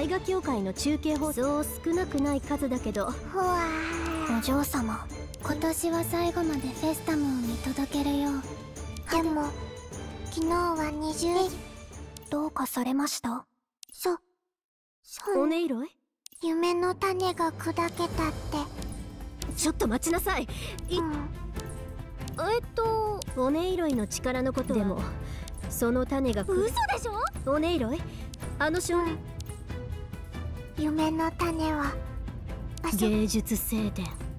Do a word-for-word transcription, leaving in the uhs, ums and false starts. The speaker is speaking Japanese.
絵画協会の中継放送少なくない数だけど、ほわー、お嬢様、今年は最後までフェスタムを見届けるよう。でも昨日はにじゅう、どうかされました？そそん、骨色い夢の種が砕けたって。ちょっと待ちなさい。い、うん、えっと骨色いの力のことでも、その種が、嘘でしょ。骨色い、あの少年、うん、夢の種は芸術聖殿。